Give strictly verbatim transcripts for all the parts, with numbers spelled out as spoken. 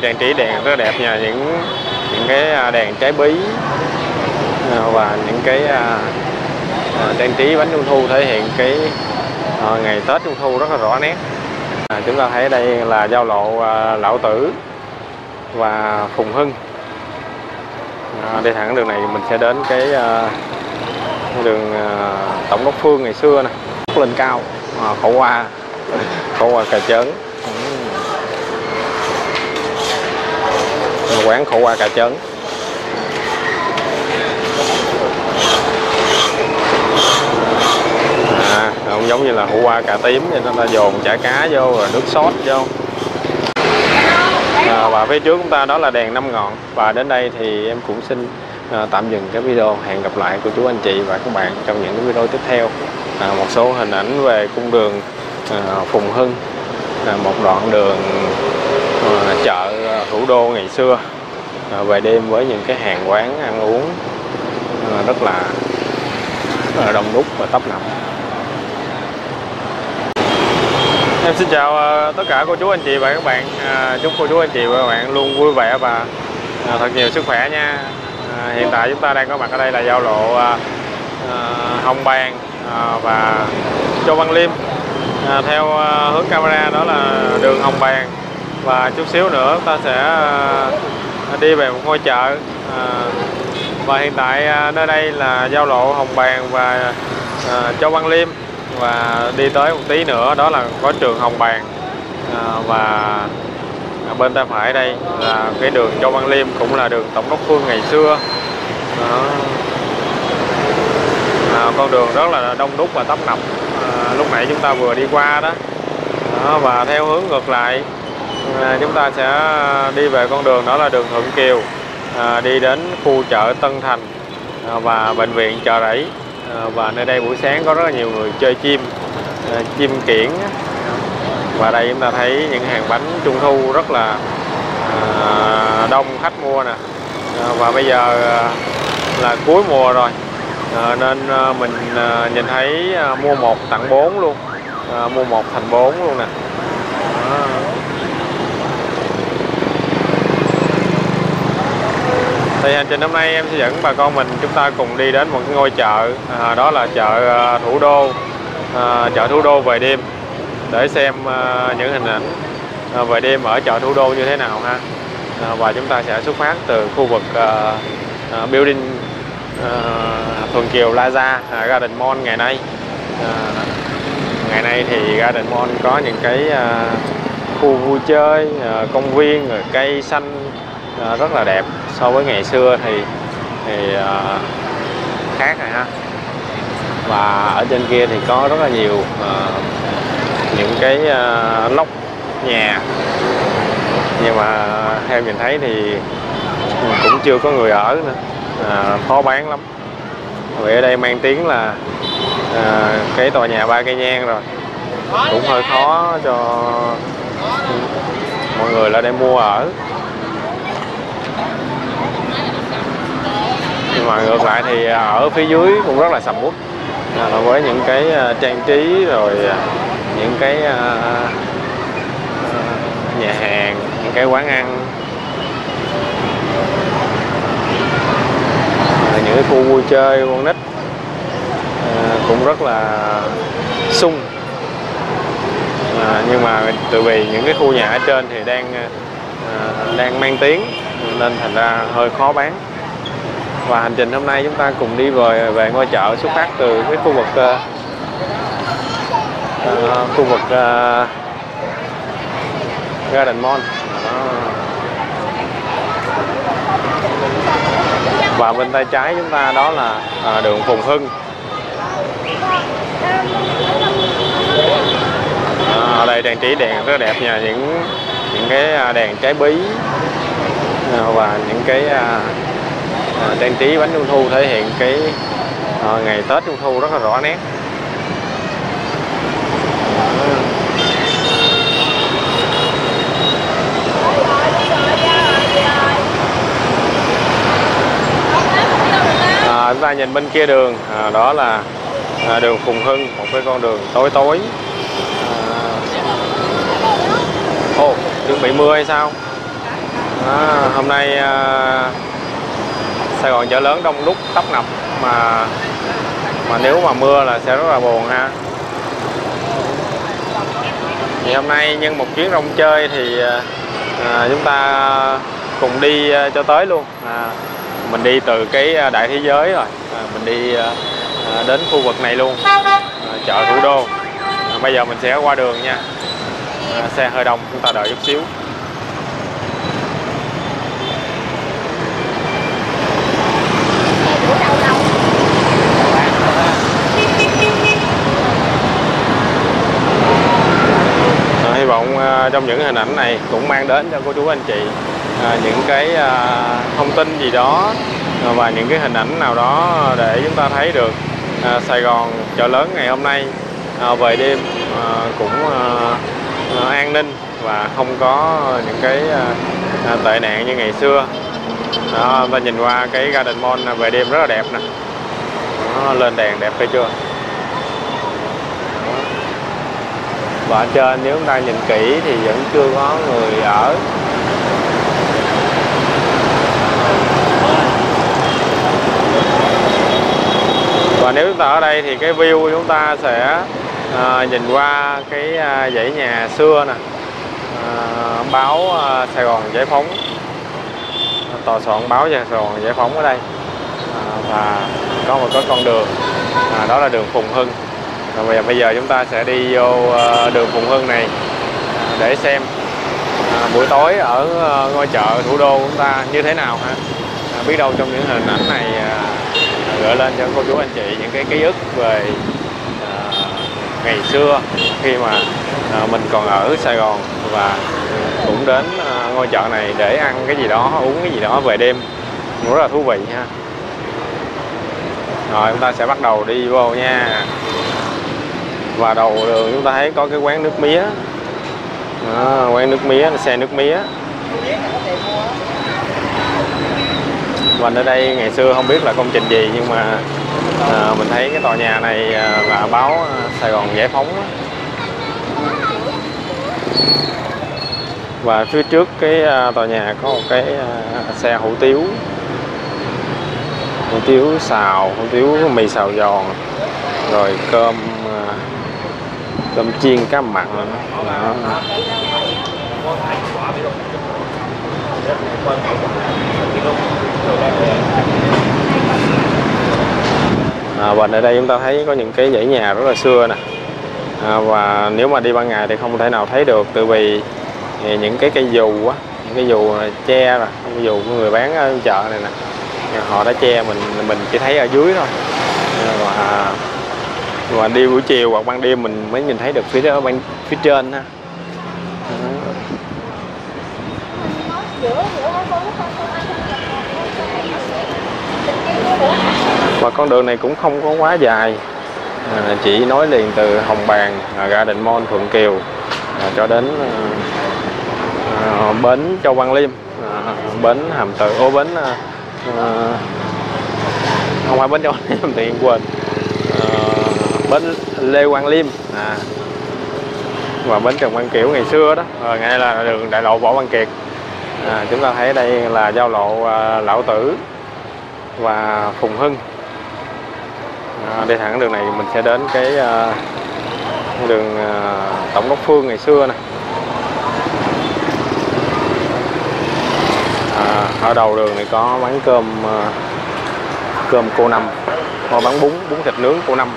đây trang trí đèn rất đẹp nha, những những cái đèn trái bí và những cái uh, trang trí bánh trung thu thể hiện cái uh, ngày Tết trung thu rất là rõ nét. À, chúng ta thấy đây là giao lộ uh, Lão Tử và Phùng Hưng. À, đi thẳng đường này mình sẽ đến cái uh, đường uh, Tổng Đốc Phương ngày xưa nè, lên cao, à, khổ qua khổ qua cà chớn. Một quán khổ qua cà chớn. À, không giống như là khổ qua cà tím nên ta dồn chả cá vô rồi nước sốt vô. À, và phía trước chúng ta đó là đèn Năm Ngọn. Và đến đây thì em cũng xin à, tạm dừng cái video. Hẹn gặp lại cô chú anh chị và các bạn trong những cái video tiếp theo. À, một số hình ảnh về cung đường à, Phùng Hưng, à, một đoạn đường à, chợ thủ đô ngày xưa, à, về đêm với những cái hàng quán ăn uống à, rất là à, đông đúc và tấp nập. Em xin chào à, tất cả cô chú anh chị và các bạn, à, chúc cô chú anh chị và các bạn luôn vui vẻ và à, thật nhiều sức khỏe nha. À, hiện tại chúng ta đang có mặt ở đây là giao lộ à, Hồng Bàng và Châu Văn Liêm, à, theo à, hướng camera đó là đường Hồng Bàng, và chút xíu nữa ta sẽ à, đi về một ngôi chợ, à, và hiện tại à, nơi đây là giao lộ Hồng Bàng và à, Châu Văn Liêm, và đi tới một tí nữa đó là có trường Hồng Bàng, à, và bên tay phải đây là cái đường Châu Văn Liêm cũng là đường Tổng Đốc Phương ngày xưa. à. À, con đường rất là đông đúc và tấp nập, à, lúc nãy chúng ta vừa đi qua đó. Đó, và theo hướng ngược lại à, chúng ta sẽ đi về con đường đó là đường Thuận Kiều, à, đi đến khu chợ Tân Thành à, và bệnh viện Chợ Rẫy, à, và nơi đây buổi sáng có rất là nhiều người chơi chim, à, chim kiển, và đây chúng ta thấy những hàng bánh trung thu rất là à, đông khách mua nè, à, và bây giờ à, là cuối mùa rồi. À, nên à, mình à, nhìn thấy à, mua một tặng bốn luôn, à, mua một thành bốn luôn nè. à. Thì hành trình hôm nay em sẽ dẫn bà con mình chúng ta cùng đi đến một ngôi chợ, à, đó là chợ à, thủ đô, à, chợ thủ đô về đêm, để xem à, những hình ảnh à, về đêm ở chợ thủ đô như thế nào ha. À, và chúng ta sẽ xuất phát từ khu vực à, à, building Uh, Thuận Kiều Plaza, uh, Garden Mall ngày nay. Uh, ngày nay thì Garden Mall có những cái uh, khu vui chơi, uh, công viên, rồi cây xanh uh, rất là đẹp. So với ngày xưa thì thì uh, khác rồi ha. Và ở trên kia thì có rất là nhiều uh, những cái uh, lốc nhà, nhưng mà theo nhìn thấy thì cũng chưa có người ở nữa. À, khó bán lắm. Vì ở đây mang tiếng là à, cái tòa nhà ba cây nhang rồi, cũng hơi khó cho mọi người lại đây mua ở. Nhưng mà ngược lại thì ở phía dưới cũng rất là sầm uất, à, với những cái trang trí rồi những cái à, nhà hàng, những cái quán ăn, những cái khu vui chơi con nít à, cũng rất là sung, à, nhưng mà từ vì những cái khu nhà ở trên thì đang à, đang mang tiếng nên thành ra hơi khó bán. Và hành trình hôm nay chúng ta cùng đi về về ngôi chợ xuất phát từ cái khu vực à, khu vực à, Garden Mall. Và bên tay trái chúng ta đó là à, đường Phùng Hưng. À, ở đây trang trí đèn rất đẹp nha, những những cái đèn trái bí à, và những cái à, à, trang trí bánh trung thu thể hiện cái à, ngày Tết trung thu rất là rõ nét. Chúng ta nhìn bên kia đường, à, đó là à, đường Phùng Hưng, một cái con đường tối tối. Ồ, à, oh, đường bảy mươi hay sao? À, hôm nay uh, Sài Gòn chợ lớn đông đúc tấp nập, mà mà nếu mà mưa là sẽ rất là buồn ha. Thì hôm nay nhân một chuyến rong chơi thì uh, chúng ta cùng đi uh, cho tới luôn. À, mình đi từ cái Đại Thế Giới rồi, à, mình đi uh, đến khu vực này luôn, à, chợ Thủ Đô. À, bây giờ mình sẽ qua đường nha. À, xe hơi đông, chúng ta đợi chút xíu. Trong những hình ảnh này cũng mang đến cho cô chú anh chị à, những cái à, thông tin gì đó và những cái hình ảnh nào đó để chúng ta thấy được à, Sài Gòn chợ lớn ngày hôm nay à, về đêm à, cũng à, à, an ninh và không có những cái à, tệ nạn như ngày xưa. Đó, và nhìn qua cái Garden Mall về đêm rất là đẹp nè, nó lên đèn đẹp thấy chưa. Và trên nếu chúng ta nhìn kỹ thì vẫn chưa có người ở. Và nếu chúng ta ở đây thì cái view của chúng ta sẽ à, nhìn qua cái à, dãy nhà xưa nè, à, báo à, Sài Gòn Giải Phóng, tòa soạn báo Sài Gòn Giải Phóng ở đây, à, và có một cái con đường, à, đó là đường Phùng Hưng. Và bây giờ chúng ta sẽ đi vô đường Phùng Hưng này để xem buổi tối ở ngôi chợ Thủ Đô của chúng ta như thế nào ha. Biết đâu trong những hình ảnh này gợi lên cho cô chú anh chị những cái ký ức về ngày xưa khi mà mình còn ở Sài Gòn và cũng đến ngôi chợ này để ăn cái gì đó, uống cái gì đó về đêm cũng rất là thú vị ha. Rồi chúng ta sẽ bắt đầu đi vô nha. Và đầu đường chúng ta thấy có cái quán nước mía, à, quán nước mía, xe nước mía. Và ở đây ngày xưa không biết là công trình gì, nhưng mà à, mình thấy cái tòa nhà này là báo Sài Gòn Giải Phóng. Và phía trước cái tòa nhà có một cái xe hủ tiếu, hủ tiếu xào, hủ tiếu mì xào giòn, rồi cơm, cơm chiên cá mặn rồi đó. À, và ở đây chúng ta thấy có những cái dãy nhà rất là xưa nè, à, và nếu mà đi ban ngày thì không thể nào thấy được, tại vì những cái cây dù á, những cái dù che rồi, cái dù của người bán ở chợ này nè, họ đã che, mình mình chỉ thấy ở dưới thôi. Và và đi buổi chiều hoặc ban đêm mình mới nhìn thấy được phía đó, bên phía trên ha. Và con đường này cũng không có quá dài, à, chỉ nối liền từ Hồng Bàng, à, Garden Mall, Thuận Kiều, à, cho đến à, bến Châu Văn Liêm, à, bến Hàm Tử, ô bến à, không phải bến Châu Văn Liêm thì quên, bến Lê Quang Liêm, à, và bến Trần Văn Kiểu ngày xưa đó. Rồi ngay là đường đại lộ Võ Văn Kiệt, à, chúng ta thấy đây là giao lộ à, Lão Tử và Phùng Hưng. À, đi thẳng đường này mình sẽ đến cái à, đường à, Tổng Đốc Phương ngày xưa nè. À, ở đầu đường này có bán cơm, à, cơm cô Năm, họ bán bún, bún thịt nướng cô Năm.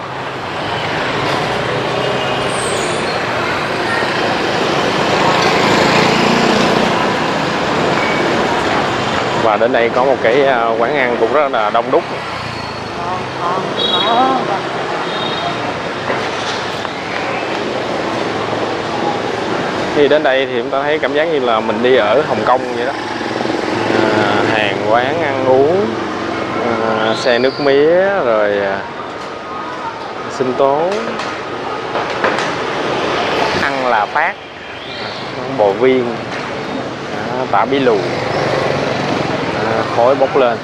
Và đến đây có một cái quán ăn cũng rất là đông đúc. Khi đến đây thì chúng ta thấy cảm giác như là mình đi ở Hồng Kông vậy đó. À, hàng quán ăn uống, à, xe nước mía, rồi à, sinh tố, ăn là phát, bò viên, à, tả bí lù, khói bốc lên.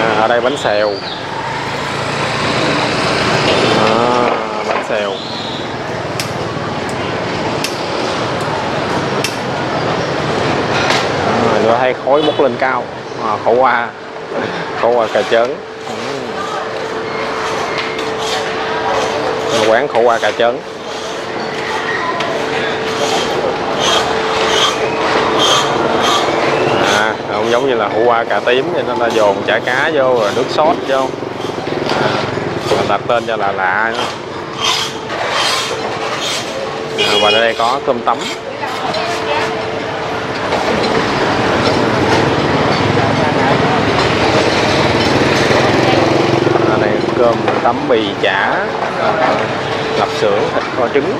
À, ở đây bánh xèo, à, bánh xèo, khói bốc lên cao, à, khổ qua khổ qua cà chớn. Ừ. Quán khổ qua cà chớn. À, không giống như là khổ qua cà tím nên ta dồn chả cá vô rồi nước sốt vô. À, mình đặt tên cho là lạ. À, và đây có cơm tấm. À, này cơm tấm mì chả, à, lạp xưởng, thịt kho trứng.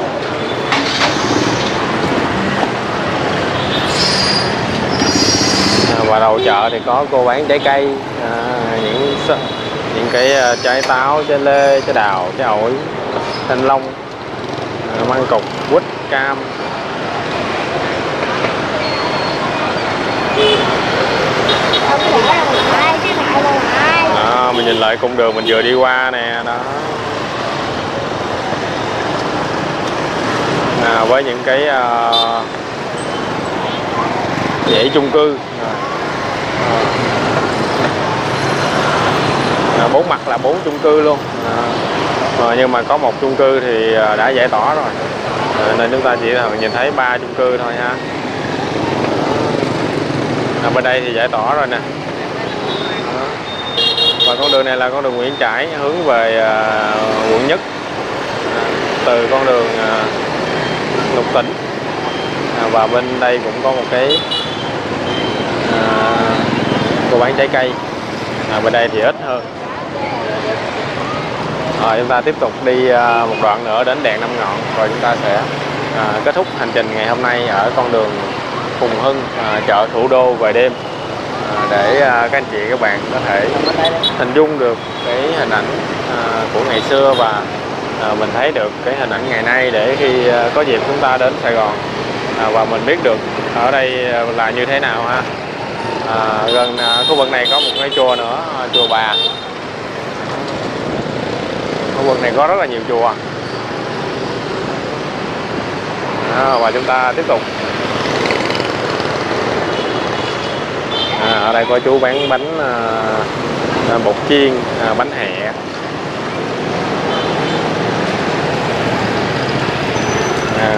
À, và đầu chợ thì có cô bán trái cây, à, những những cái trái táo, trái lê, trái đào, trái ổi, thanh long, măng cục, quýt, cam. Đó, mình nhìn lại cung đường mình vừa đi qua nè đó. À, với những cái uh, dãy chung cư à, bốn mặt là bốn chung cư luôn à. Ờ, nhưng mà có một chung cư thì đã giải tỏa rồi, ờ, nên chúng ta chỉ nhìn thấy ba chung cư thôi ha. À, bên đây thì giải tỏa rồi nè. Đó. Và con đường này là con đường Nguyễn Trãi hướng về à, quận Nhất, à, từ con đường à, Lục Tỉnh. À, và bên đây cũng có một cái à, cô bán trái cây. À, bên đây thì ít hơn. Rồi chúng ta tiếp tục đi một đoạn nữa đến đèn Năm Ngọn, rồi chúng ta sẽ à, kết thúc hành trình ngày hôm nay ở con đường Phùng Hưng, à, chợ Thủ Đô về đêm, à, để à, các anh chị các bạn có thể hình dung được cái hình ảnh à, của ngày xưa và à, mình thấy được cái hình ảnh ngày nay, để khi à, có dịp chúng ta đến Sài Gòn à, và mình biết được ở đây là như thế nào ha. À, gần à, khu vực này có một cái chùa nữa, à, chùa Bà. Khu vực này có rất là nhiều chùa. À, và chúng ta tiếp tục. À, ở đây có chú bán bánh à, bột chiên, à, bánh hẹ. À,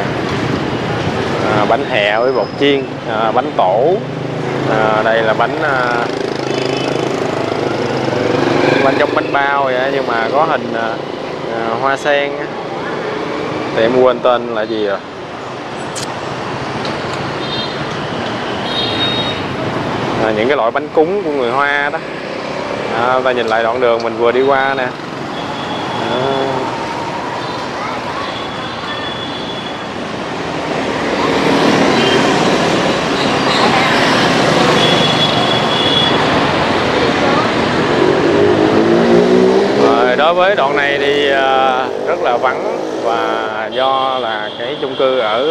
à, bánh hẹ với bột chiên, à, bánh tổ. À, đây là bánh à, bánh trong bánh bao vậy, nhưng mà có hình à, hoa sen. Thì em quên tên là gì rồi. À, những cái loại bánh cúng của người Hoa đó. À, ta nhìn lại đoạn đường mình vừa đi qua nè. À. Đối với đoạn này thì rất là vắng, và do là cái chung cư ở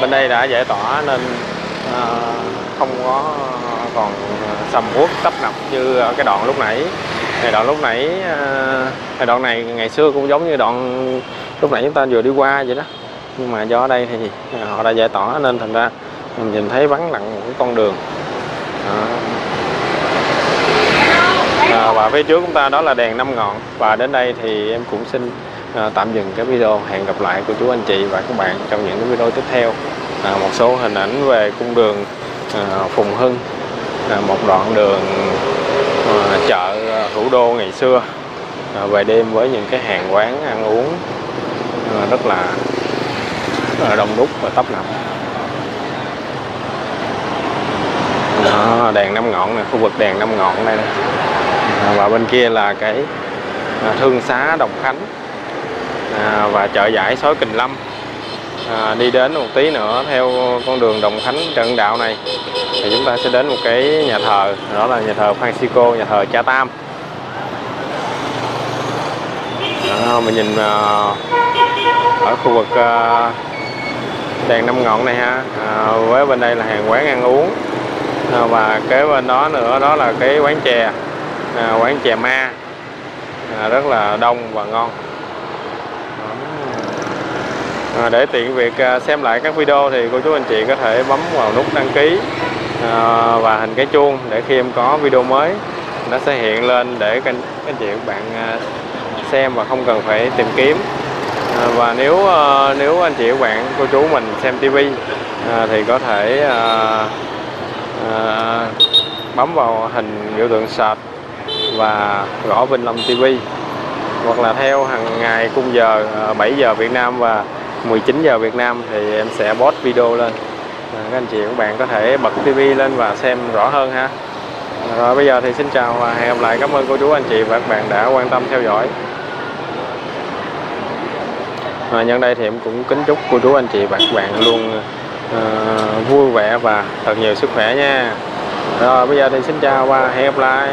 bên đây đã giải tỏa nên không có còn sầm uất tấp nập như ở cái đoạn lúc nãy. Cái đoạn lúc nãy, cái đoạn này ngày xưa cũng giống như đoạn lúc nãy chúng ta vừa đi qua vậy đó, nhưng mà do ở đây thì họ đã giải tỏa nên thành ra mình nhìn thấy vắng lặng một con đường. À, và phía trước chúng ta đó là đèn Năm Ngọn. Và đến đây thì em cũng xin à, tạm dừng cái video. Hẹn gặp lại cô chú anh chị và các bạn trong những cái video tiếp theo. À, một số hình ảnh về cung đường à, Phùng Hưng, à, một đoạn đường à, chợ Thủ Đô ngày xưa, à, về đêm với những cái hàng quán ăn uống à, rất là à, đông đúc và tấp nập. À, đèn Năm Ngọn này, khu vực đèn Năm Ngọn đây này. Và bên kia là cái Thương Xá Đồng Khánh à, và chợ Giải Sói Kình Lâm. À, đi đến một tí nữa theo con đường Đồng Khánh Trần Đạo này thì chúng ta sẽ đến một cái nhà thờ, đó là nhà thờ Phanxicô, nhà thờ Cha Tam. À, mình nhìn à, ở khu vực à, đèn Năm Ngọn này ha, à, với bên đây là hàng quán ăn uống, à, và kế bên đó nữa đó là cái quán chè. À, quán chè ma à, rất là đông và ngon. À, để tiện việc xem lại các video thì cô chú anh chị có thể bấm vào nút đăng ký và hình cái chuông để khi em có video mới nó sẽ hiện lên để các anh chị các bạn xem và không cần phải tìm kiếm. Và nếu nếu anh chị các bạn cô chú mình xem ti vi thì có thể bấm vào hình biểu tượng search và gõ Vinh Lâm ti vi, hoặc là theo hàng ngày khung giờ bảy giờ Việt Nam và mười chín giờ Việt Nam thì em sẽ post video lên. Các anh chị các bạn có thể bật ti vi lên và xem rõ hơn ha. Rồi bây giờ thì xin chào và hẹn gặp lại. Cảm ơn cô chú anh chị và các bạn đã quan tâm theo dõi. À, nhân đây thì em cũng kính chúc cô chú anh chị và các bạn luôn uh, vui vẻ và thật nhiều sức khỏe nha. Rồi bây giờ thì xin chào và hẹn gặp lại.